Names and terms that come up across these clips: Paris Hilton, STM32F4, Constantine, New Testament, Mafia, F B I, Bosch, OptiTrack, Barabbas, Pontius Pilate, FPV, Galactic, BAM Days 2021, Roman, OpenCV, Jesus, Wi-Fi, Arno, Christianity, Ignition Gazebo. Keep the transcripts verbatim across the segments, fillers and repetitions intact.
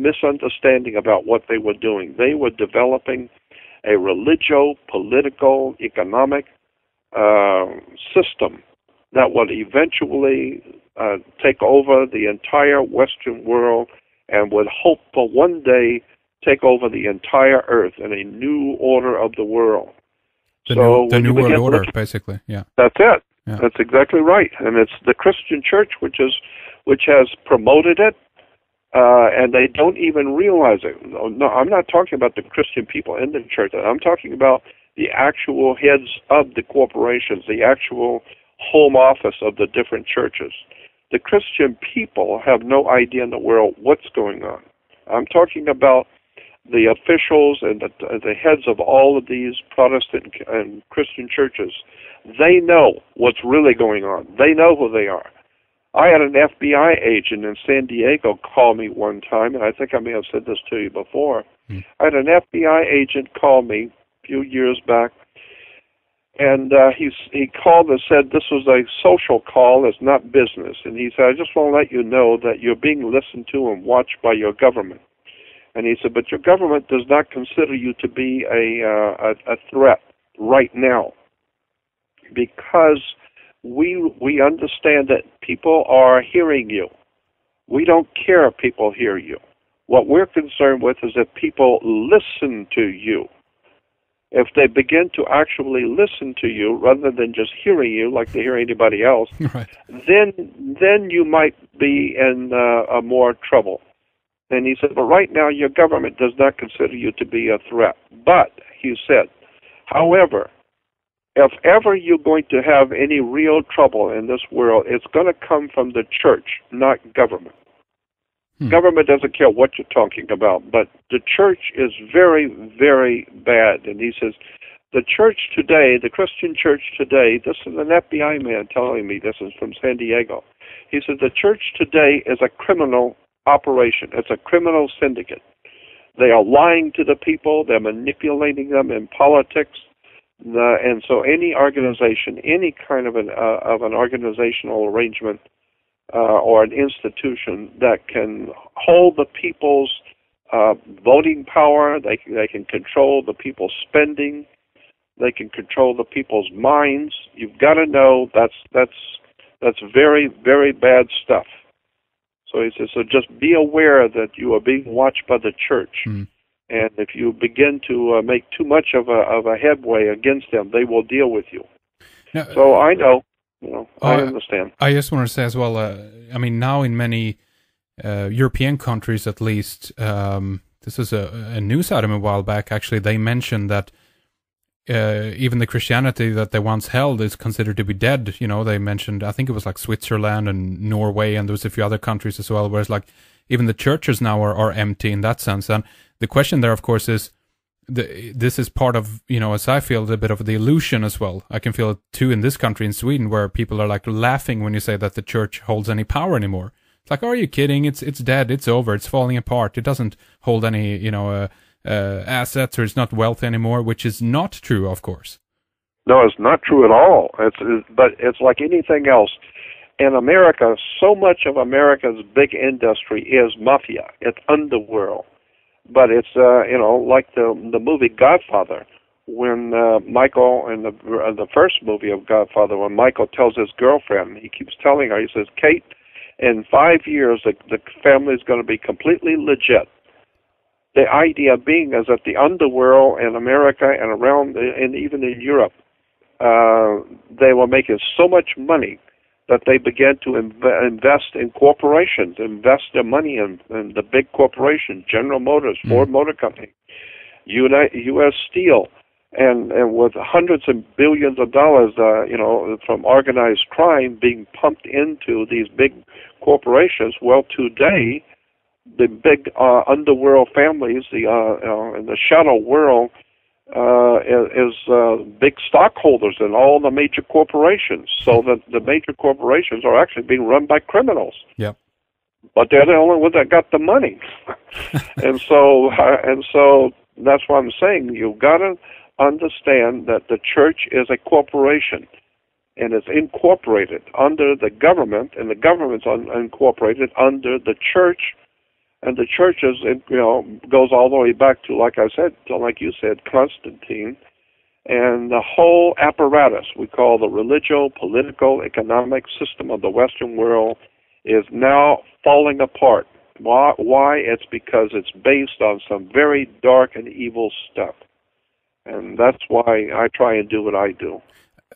misunderstanding about what they were doing. They were developing a religio, political, economic uh, system that would eventually uh, take over the entire Western world and would hope for one day take over the entire earth in a new order of the world. The so new, the new world order, looking, basically. Yeah, that's it. Yeah. That's exactly right. And it's the Christian Church which is which has promoted it, uh, and they don't even realize it. No, no, I'm not talking about the Christian people in the church. I'm talking about the actual heads of the corporations, the actual home office of the different churches. The Christian people have no idea in the world what's going on. I'm talking about the officials and the, the heads of all of these Protestant and Christian churches. They know what's really going on. They know who they are. I had an F B I agent in San Diego call me one time, and I think I may have said this to you before. Mm. I had an F B I agent call me a few years back, and uh, he, he called and said, this was a social call, it's not business. And he said, I just want to let you know that you're being listened to and watched by your government. And he said, but your government does not consider you to be a, uh, a, a threat right now, because we we understand that people are hearing you. We don't care if people hear you. What we're concerned with is that people listen to you. If they begin to actually listen to you rather than just hearing you like they hear anybody else, right, then then you might be in uh, a more trouble. And he said, but right now your government does not consider you to be a threat. But, he said, however, if ever you're going to have any real trouble in this world, it's going to come from the church, not government. Hmm. Government doesn't care what you're talking about, but the church is very, very bad. And he says, the church today, the Christian church today, this is an F B I man telling me, this is from San Diego. He says, the church today is a criminal operation. It's a criminal syndicate. They are lying to the people. They're manipulating them in politics. The, and so any organization, any kind of an uh, of an organizational arrangement uh, or an institution that can hold the people's uh, voting power, they can, they can control the people's spending, they can control the people's minds. You've got to know that's that's that's very, very bad stuff. So he says, so just be aware that you are being watched by the church. Mm. And if you begin to uh, make too much of a of a headway against them, they will deal with you. Now, so I know, you know uh, I understand. I just want to say as well, uh, I mean, now in many uh, European countries at least, um, this is a, a news item a while back, actually, they mentioned that uh, even the Christianity that they once held is considered to be dead. You know, they mentioned, I think it was like Switzerland and Norway, and there was a few other countries as well, where it's like, even the churches now are, are empty in that sense. And the question there, of course, is the, this is part of, you know, as I feel, a bit of the illusion as well. I can feel it too in this country, in Sweden, where people are like laughing when you say that the church holds any power anymore. It's like, are you kidding? It's it's dead. It's over. It's falling apart. It doesn't hold any, you know, uh, uh, assets, or it's not wealth anymore, which is not true, of course. No, it's not true at all. It's, it's but it's like anything else. In America, so much of America's big industry is mafia. It's underworld. But it's, uh, you know, like the the movie Godfather, when uh, Michael, in the, uh, the first movie of Godfather, when Michael tells his girlfriend, he keeps telling her, he says, Kate, in five years, the, the family's going to be completely legit. The idea being is that the underworld in America and around, and even in Europe, uh, they were making so much money that they began to inv- invest in corporations, invest their money in, in the big corporations, General Motors, mm. Ford Motor Company, United, U S Steel, and, and with hundreds and billions of dollars, uh, you know, from organized crime being pumped into these big corporations. Well, today, the big uh, underworld families, the uh, uh, in the shadow world, Uh, is uh, big stockholders in all the major corporations, so that the major corporations are actually being run by criminals. Yep. But they're the only ones that got the money. and so uh, and so that's what I'm saying. You've got to understand that the church is a corporation, and it's incorporated under the government, and the government's un- incorporated under the church, And the churches, it, you know, goes all the way back to, like I said, to, like you said, Constantine, and the whole apparatus we call the religio, political, economic system of the Western world is now falling apart. Why? Why? It's because it's based on some very dark and evil stuff. And that's why I try and do what I do.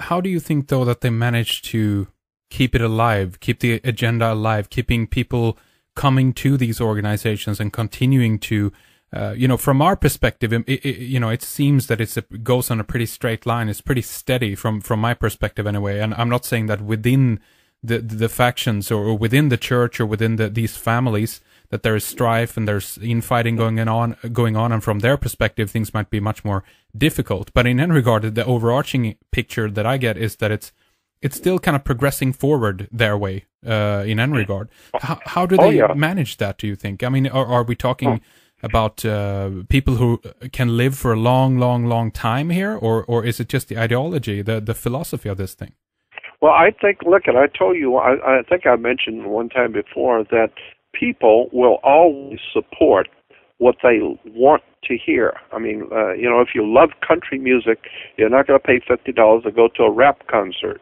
How do you think, though, that they manage to keep it alive, keep the agenda alive, keeping people coming to these organizations and continuing to, uh, you know, from our perspective, it, it, you know, it seems that it's a, goes on a pretty straight line. It's pretty steady from, from my perspective anyway. And I'm not saying that within the, the factions or, or within the church or within the, these families that there is strife and there's infighting going on, going on. And from their perspective, things might be much more difficult. But in any regard, the overarching picture that I get is that it's it's still kind of progressing forward their way, uh, in any regard. How, how do they oh, yeah. manage that, do you think? I mean, are, are we talking oh. about uh, people who can live for a long, long, long time here, or, or is it just the ideology, the, the philosophy of this thing? Well, I think, look, and I told you, I, I think I mentioned one time before that people will always support what they want to hear. I mean, uh, you know, if you love country music, you're not going to pay fifty dollars to go to a rap concert.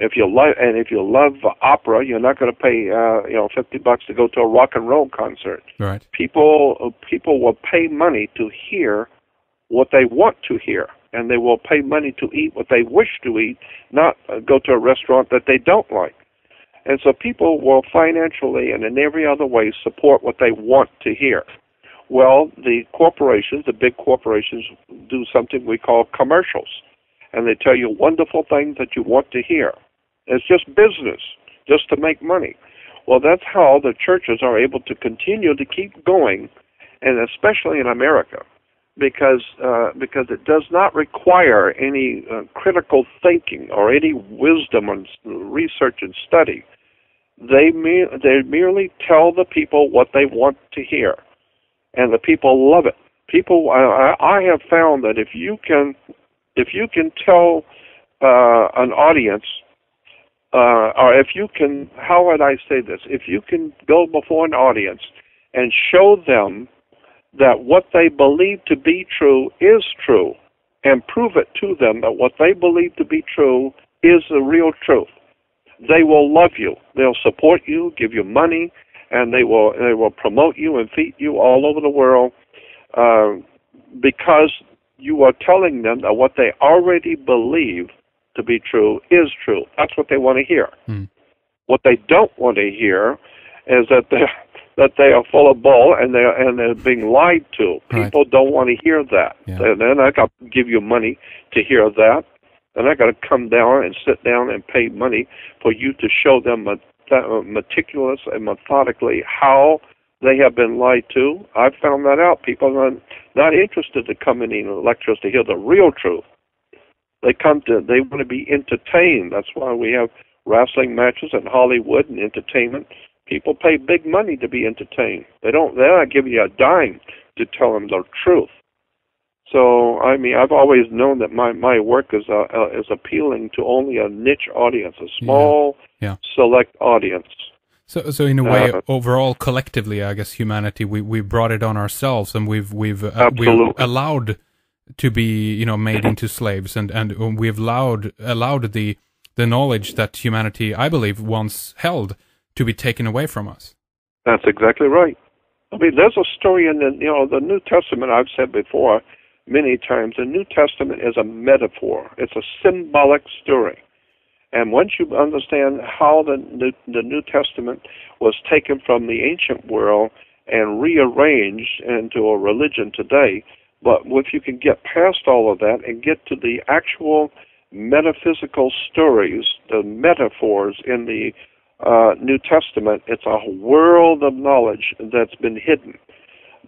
If you love, and if you love opera, you're not going to pay, uh, you know, fifty bucks to go to a rock and roll concert. Right? People, people will pay money to hear what they want to hear, and they will pay money to eat what they wish to eat, not uh, go to a restaurant that they don't like. And so people will financially and in every other way support what they want to hear. Well, the corporations, the big corporations, do something we call commercials, and they tell you wonderful things that you want to hear. It's just business, just to make money. Well, that's how the churches are able to continue to keep going, and especially in America, because uh, because it does not require any uh, critical thinking or any wisdom and research and study. They me- they merely tell the people what they want to hear, and the people love it. People, I, I have found that if you can, if you can tell uh, an audience. Uh, or if you can, how would I say this? If you can go before an audience and show them that what they believe to be true is true, and prove it to them that what they believe to be true is the real truth, they will love you. They'll support you, give you money, and they will they will promote you and feed you all over the world uh, because you are telling them that what they already believe to be true is true. That's what they want to hear. Mm. What they don't want to hear is that they that they are full of bull and they and they're being lied to. People right. don't want to hear that. Yeah. They're, they're not going to give you money to hear that. They're not going to come down and sit down and pay money for you to show them meticulous and methodically how they have been lied to. I've found that out. People are not interested to come in and lectures to hear the real truth. They come to. They want to be entertained. That's why we have wrestling matches in Hollywood and entertainment. People pay big money to be entertained. They don't. They're not giving you a dime to tell them the truth. So I mean, I've always known that my my work is uh, uh, is appealing to only a niche audience, a small, yeah. Yeah. select audience. So, so in a way, uh, overall, collectively, I guess humanity, we we brought it on ourselves, and we've we've uh, we've allowed. To be, you know, made into slaves, and and we've allowed allowed the the knowledge that humanity, I believe, once held, to be taken away from us. That's exactly right. I mean, there's a story in the you know the New Testament. I've said before many times, the New Testament is a metaphor. It's a symbolic story, and once you understand how the the, the New Testament was taken from the ancient world and rearranged into a religion today. But if you can get past all of that and get to the actual metaphysical stories, the metaphors in the uh, New Testament, it's a world of knowledge that's been hidden.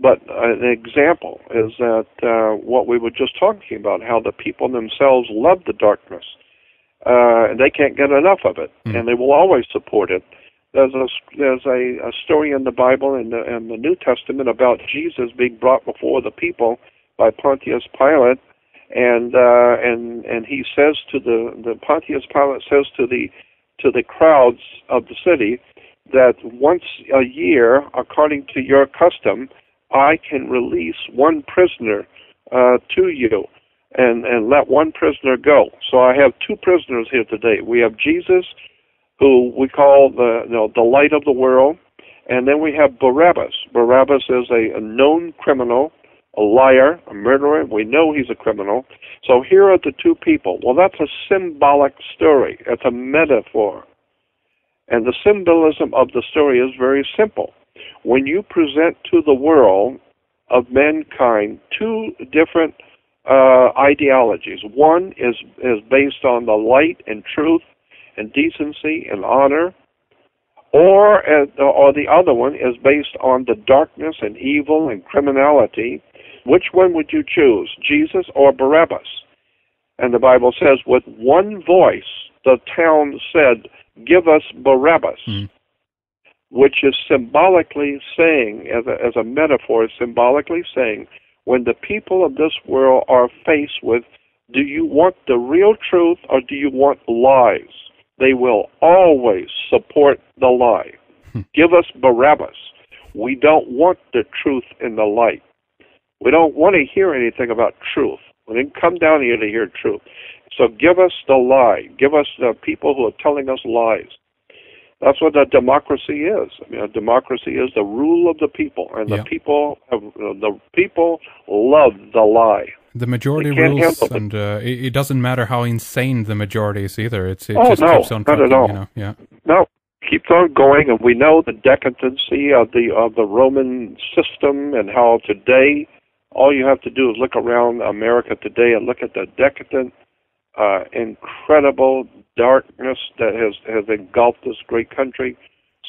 But an example is that uh, what we were just talking about, how the people themselves love the darkness, uh, and they can't get enough of it, mm. and they will always support it. There's a there's a, a story in the Bible and the, in the New Testament about Jesus being brought before the people by Pontius Pilate, and uh, and and he says to the, the Pontius Pilate says to the to the crowds of the city, that once a year, according to your custom, I can release one prisoner uh, to you and, and let one prisoner go. So I have two prisoners here today. We have Jesus, who we call the, you know, the light of the world, and then we have Barabbas. Barabbas is a, a known criminal, a liar, a murderer. We know he's a criminal. So here are the two people. Well, that's a symbolic story. It's a metaphor. And the symbolism of the story is very simple. When you present to the world of mankind two different uh, ideologies, one is, is based on the light and truth and decency and honor, or, uh, or the other one is based on the darkness and evil and criminality, which one would you choose, Jesus or Barabbas? And the Bible says, with one voice, the town said, "Give us Barabbas," mm. which is symbolically saying, as a, as a metaphor, symbolically saying, when the people of this world are faced with, do you want the real truth or do you want lies? They will always support the lie. Give us Barabbas. We don't want the truth in the light. We don't want to hear anything about truth. We didn't come down here to hear truth. So give us the lie. Give us the people who are telling us lies. That's what a democracy is. I mean, a democracy is the rule of the people, and yep. the people have, uh, the people love the lie. The majority rules, and uh, it, it doesn't matter how insane the majority is either. It's, it oh, just no, keeps on not at all. You know? Yeah. No, keeps on going, and we know the decadency of the of the Roman system, and how today all you have to do is look around America today and look at the decadent. Uh, incredible darkness that has, has engulfed this great country,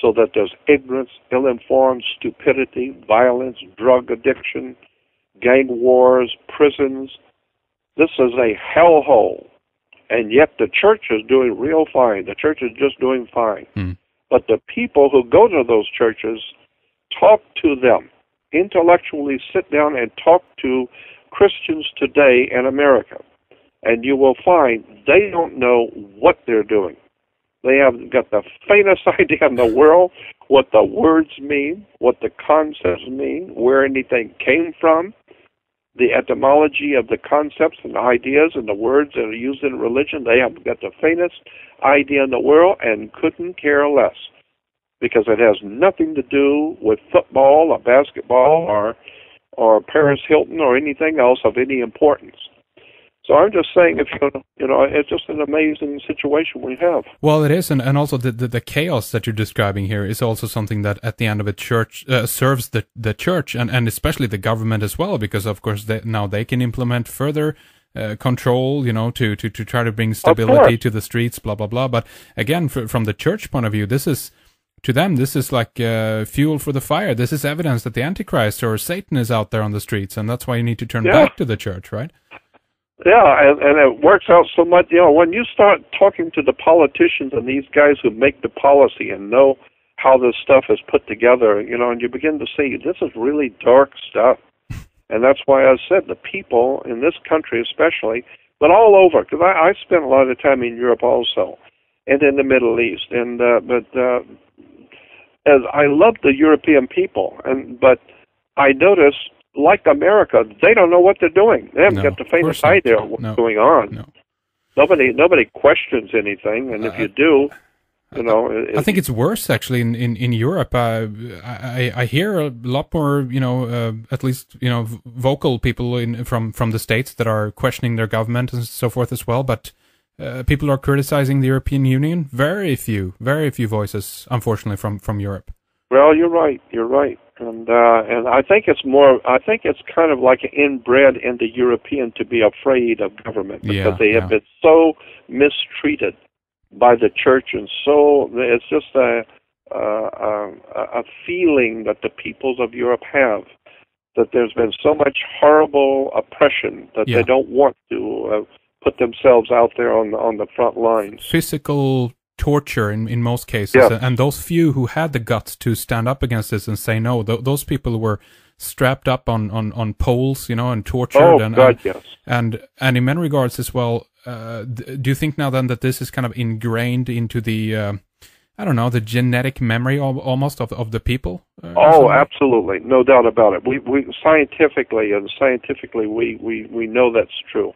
so that there's ignorance, ill-informed stupidity, violence, drug addiction, gang wars, prisons. This is a hellhole, and yet the church is doing real fine. The church is just doing fine. Mm. But the people who go to those churches, talk to them, intellectually sit down and talk to Christians today in America. And you will find they don't know what they're doing. They haven't got the faintest idea in the world what the words mean, what the concepts mean, where anything came from, the etymology of the concepts and ideas and the words that are used in religion. They haven't got the faintest idea in the world and couldn't care less, because it has nothing to do with football or basketball or, or Paris Hilton or anything else of any importance. So I'm just saying, if you know, it's just an amazing situation we have. Well, it is, and, and also the, the the chaos that you're describing here is also something that at the end of a church uh, serves the the church and, and especially the government as well, because of course they, now they can implement further uh, control, you know, to, to, to try to bring stability to the streets, blah blah blah. But again, for, from the church point of view, this is. To them, this is like uh, fuel for the fire. This is evidence that the Antichrist or Satan is out there on the streets, and that's why you need to turn yeah. back to the church, right? Yeah, and, and it works out so much. You know, when you start talking to the politicians and these guys who make the policy and know how this stuff is put together, you know, and you begin to see this is really dark stuff. And that's why I said the people in this country especially, but all over, because I, I spent a lot of time in Europe also and in the Middle East. And uh, but uh, as I love the European people, and but I notice, like America, they don't know what they're doing. They haven't no, got the faintest idea of what's no, going on. No. Nobody, nobody questions anything, and uh, if you do, you know. I, it, I think it's worse actually in in, in Europe. Uh, I I hear a lot more, you know, uh, at least you know, vocal people in from from the States that are questioning their government and so forth as well. But uh, people are criticizing the European Union. Very few, very few voices, unfortunately, from from Europe. Well, you're right. You're right. And uh, and I think it's more. I think it's kind of like inbred in the European to be afraid of government, because yeah, they have yeah. been so mistreated by the church, and so it's just a a, a feeling that the peoples of Europe have, that there's been so much horrible oppression that yeah. they don't want to uh, put themselves out there on on the front lines. Physical. Torture in, in most cases, yeah. and those few who had the guts to stand up against this and say no, th those people were strapped up on, on, on poles, you know, and tortured. Oh, and, God, and, yes. and and in many regards as well, uh, do you think now then that this is kind of ingrained into the, uh, I don't know, the genetic memory of, almost of, of the people? Uh, oh, absolutely. No doubt about it. We, we scientifically, and scientifically we, we, we know that's true.